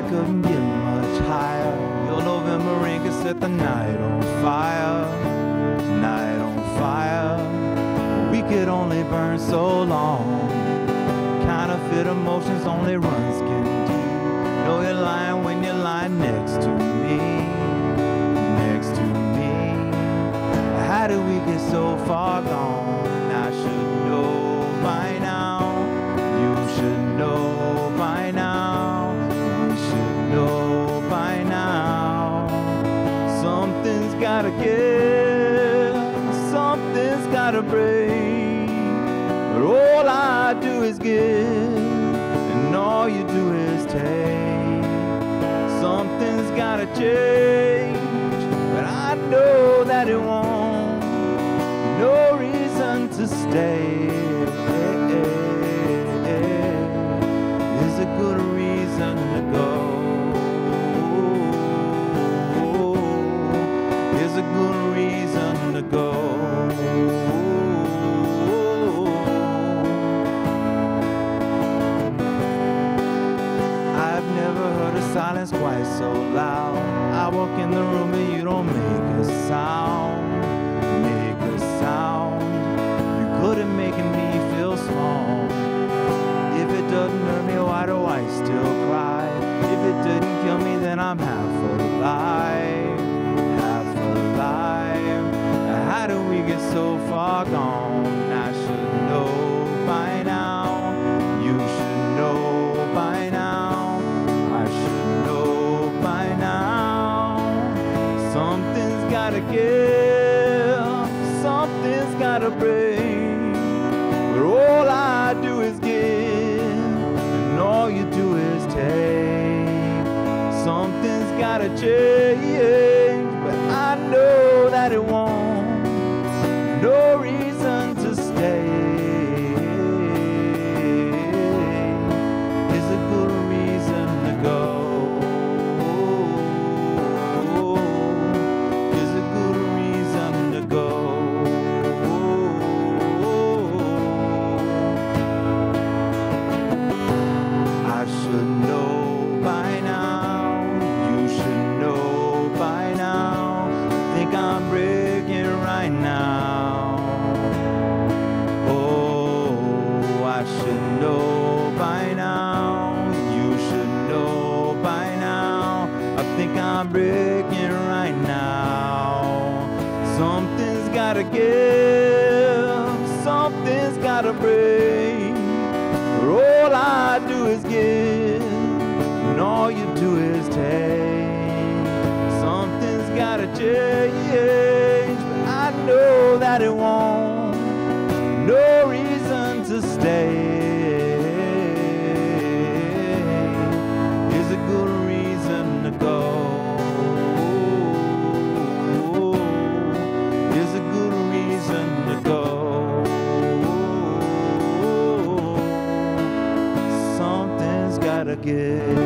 I couldn't get much higher. Your November rain could set the night on fire, night on fire. We could only burn so long. Counterfeit emotions only run skin deep. Know you're lying when you're lying next to me, next to me. How did we get so far gone? I should know by now. You should know by now. We should know by now. Something's gotta give, something's gotta break. But all I do is give, and all you do is take. Something's gotta change, but I know that it won't. No reason to stay. A good reason to go. Is a good reason to go. I've never heard a silence quite so loud. I walk in the room and you don't make a sound, make a sound. You couldn't make me feel small. If it doesn't hurt me, why do I still cry? If it didn't kill me, then I'm half alive, half alive. How do we get so far gone? I should know by now. You should know by now. I should know by now. Something's gotta give, something's gotta break. But all I do is give, all you do is take. Something's gotta change, but I know that it won't. No reason to stay. Is a good reason to go. Is a good reason to go. I'm breaking right now. Something's gotta give, something's gotta break. All I do is give, and all you do is take. Something's gotta change, but I know that it won't. No reason to stay. Is a good reason to go. Again.